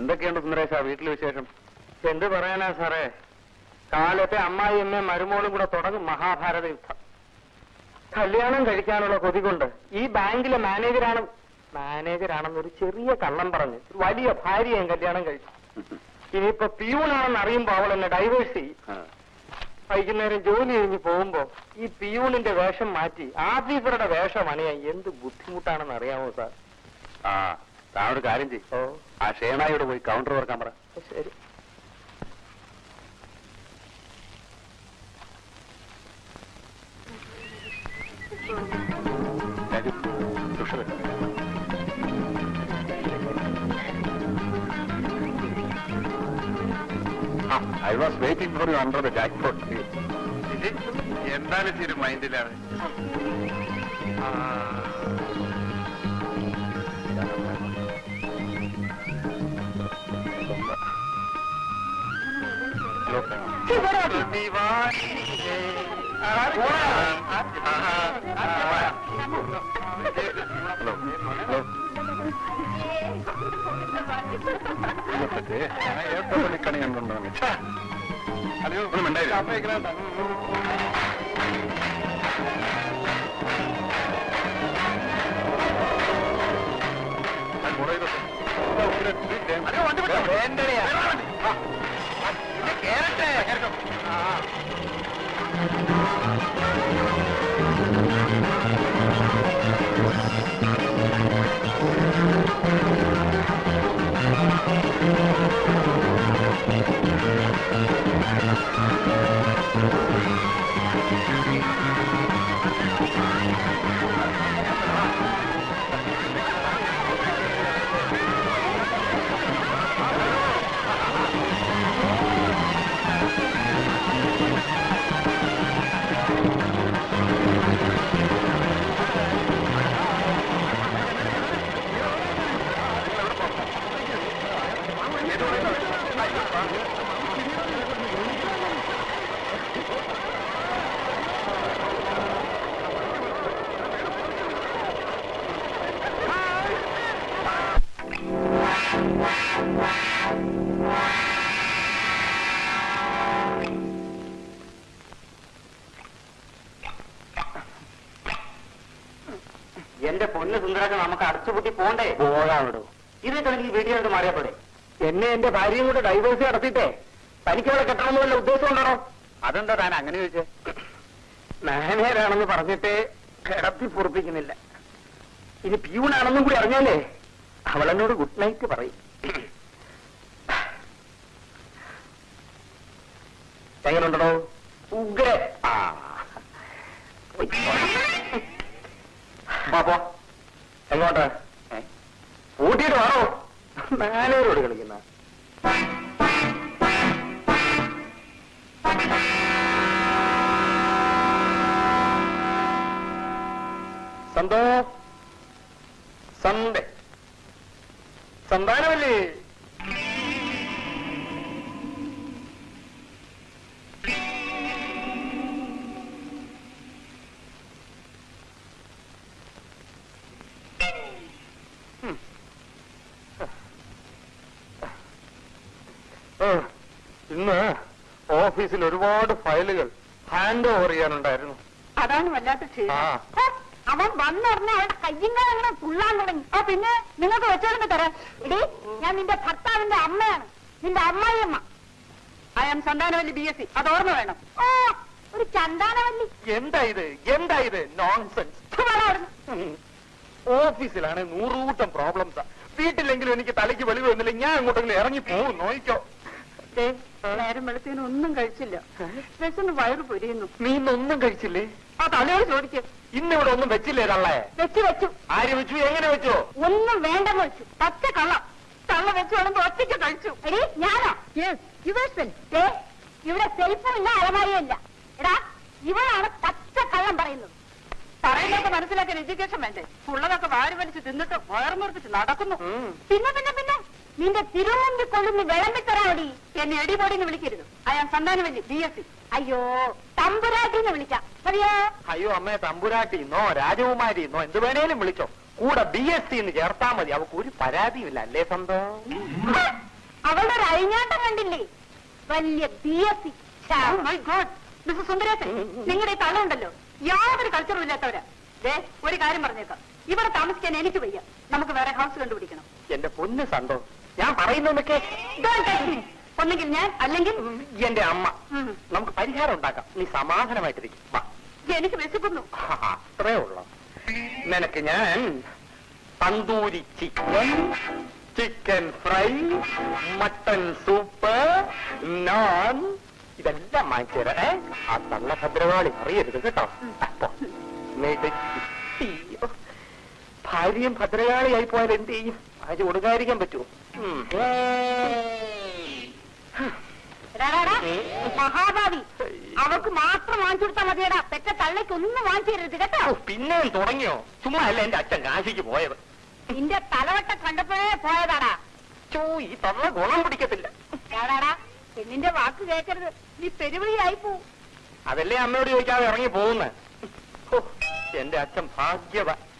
എന്തൊക്കെയുണ്ട് സുന്ദരേശ വീട്ടിലെ വിശേഷം? എന്ത് പറയാനാ സാറേ, കാലത്തെ അമ്മായിയമ്മേ മരുമോളും കൂടെ തുടങ്ങും മഹാഭാരത യുദ്ധം. കല്യാണം കഴിക്കാനുള്ള കൊതി കൊണ്ട് ഈ ബാങ്കിലെ മാനേജറാണെന്നൊരു ചെറിയ കള്ളം പറഞ്ഞ് വലിയ ഭാര്യയും കല്യാണം കഴിച്ചു. ഇനിയിപ്പോ പിയൂണാണെന്ന് അറിയുമ്പോ അവൾ എന്നെ ഡൈവേഴ്സ് ചെയ്യും. വൈകുന്നേരം ജോലി കഴിഞ്ഞ് പോകുമ്പോ ഈ പിയൂണിന്റെ വേഷം മാറ്റി ആഫീസറുടെ വേഷം അണിയാൻ എന്ത് ബുദ്ധിമുട്ടാണെന്ന് അറിയാമോ സാർ? താനൊരു കാര്യം ചെയ്യും, ആ ഷേണായോട് പോയി കൗണ്ടർ വർക്കാൻ പറ. ശരി. I was waiting for you under the jackpot tree. എന്താണ് ചെറിയ മൈൻഡിലാണ്? ണി കണ്ടുണ്ടോ? അത് ഉണ്ടായിരുന്നു. എന്റെ പൊന്ന് സുന്ദരൊക്കെ നമുക്ക് അടച്ചുപൂട്ടി പോണ്ടേ? പോകാവിടോ, ഇത് കണക്ക് വീട്ടിലോട്ട് മാറിയപ്പോടെ എന്നെ എന്റെ ഭാര്യയും കൂടെ ഡൈവേഴ്സ് നടത്തിയിട്ടേ തനിക്കവിടെ കെട്ടണമെന്നുള്ള ഉദ്ദേശം ഉണ്ടാണോ? അതെന്താ താൻ അങ്ങനെ ചോദിച്ചേ? മാനേജറാണെന്ന് പറഞ്ഞിട്ട് കിടത്തി പൊറുപ്പിക്കുന്നില്ല. ഇനി പ്യൂണാണെന്നും കൂടി അറിഞ്ഞാലേ അവളെന്നോട് ഗുഡ് നൈറ്റ് പറയും. എങ്ങനെയുണ്ടോ? ഉഗ്ര. അപ്പോ എങ്ങോട്ട് ഊട്ടിയിട്ട് വേണോ? മാനേജരോട് കളിക്കുന്ന സന്താനമല്ലേ? ഇന്ന് ഓഫീസിൽ ഒരുപാട് ഫയലുകൾ ഹാൻഡ് ഓവർ ചെയ്യാനുണ്ടായിരുന്നു. അതാണ് വല്ലാത്ത ക്ഷീണം. അവൻ വന്നറിഞ്ഞാൽ അവൻ കയ്യങ്ങനെ തുള്ളാൻ തുടങ്ങി. ആ പിന്നെ നിങ്ങൾക്ക് വെച്ചോണ്ട് തരാം. ഇടി, ഞാൻ നിന്റെ ഭർത്താവിന്റെ അമ്മയാണ്, നിന്റെ അമ്മായിയമ്മ. I am Santhanavalli BSc. അത് ഓർമ്മ വേണം. ഓ, ഒരു ചന്താനവല്ലി. എന്താ ഇത് നോൺസെൻസ്. ഓഫീസിലാണ് 100 പ്രോബ്ലംസാ. വീട്ടിലെങ്കിലും എനിക്ക് തലയ്ക്ക് വെളിവ് വന്നില്ല. ഞാൻ അങ്ങോട്ടെങ്കിലും ഇറങ്ങി പോകും. നോയിക്കോ. നേരം വെളുത്തേന് ഒന്നും കഴിച്ചില്ല, വിശന്ന് വയറ് പൊരിയുന്നു. നീ ഇന്നൊന്നും കഴിച്ചില്ലേ? ആ തലയോട് ചോദിക്ക. ഇന്നിവിടെ ഒന്നും വെച്ചില്ലേ? തള്ളേ വെച്ചു. ആര് വെച്ചു? എങ്ങനെ വെച്ചോ? ഒന്നും വേണ്ടെന്ന് വെച്ചു. പച്ച കള്ള. തള്ള വെച്ചു വിടുമ്പോ ഒറ്റയ്ക്ക് കഴിച്ചു. ഞാനോ? ഇവിടെ സെൽഫും ഇല്ല, അലമാരിയും ഇല്ല. എടാ, ഇവളാണ് പച്ച കള്ളം പറയുന്നത്. പറയുന്നതൊക്കെ മനസ്സിലാക്കാൻ എഡ്യൂക്കേഷൻ വേണ്ടേ? ഉള്ളതൊക്കെ വാരി വലിച്ച് തിന്നിട്ട് വയർമുറിപ്പിച്ച് നടക്കുന്നു. പിന്നെ നിന്റെ തിരുമുമ്പിൽ കൊള്ളുന്ന വിളമ്പിത്തറാടി എന്നെ എടിപൊടിന്ന് വിളിക്കരുത്. അയാൾ സന്താനമല്ലി BSc. അയ്യോ, തമ്പുരാട്ടിന്ന് വിളിക്കാം. അയ്യോ അമ്മേ, തമ്പുരാട്ടിന്നോ രാജകുമാരിന്നോ എന്ത് വേണേലും വിളിച്ചോ. Udah BSc ini cerita madi, aku kuri paradi villa, lesam dong. Awal dah rayanya tak mandiri, villa BSc. Oh my God, Mrs Sundarya sir, nenggal ini talan dah lor. Yang ada culture villa tu ada. Deh, orang kaya marne kak. Ibarat tamas ke neni tu bayar. Nama kita barang house rendu berikan. Yende punne sando. Yang paradi nama ke. Don't touch me. Punne gilnya, alengin. Yende amma. Nama kita paradi haron tak. Ni sama aja nama itu. Ba. Yende ke mesti punno. Haha, terlalu lah. Nenek nyan, tandoori chicken, chicken fry, mutton soup, naan. Ini dah macam mana? Asalnya sabrewali, hari ini kita tahu. Apa? Mereka tiap hari yang sabrewali hari pun ada ini. Aje orang hari yang betul. Rara, Mahabali, awakku master mancur tanah dia dah. Pecah tali kau ni mancur ada kita. Oh, pinnya itu orangnya. Semua hal ini aja ngan sih je boleh. India tala bata kandap boleh dah. Cuy, tanah golong beri kita tidak. Rara. India waktu saya kerja ni peribadi aipu. Abelnya ambil dia orang ini boleh. Oh, India aja bahagia bah.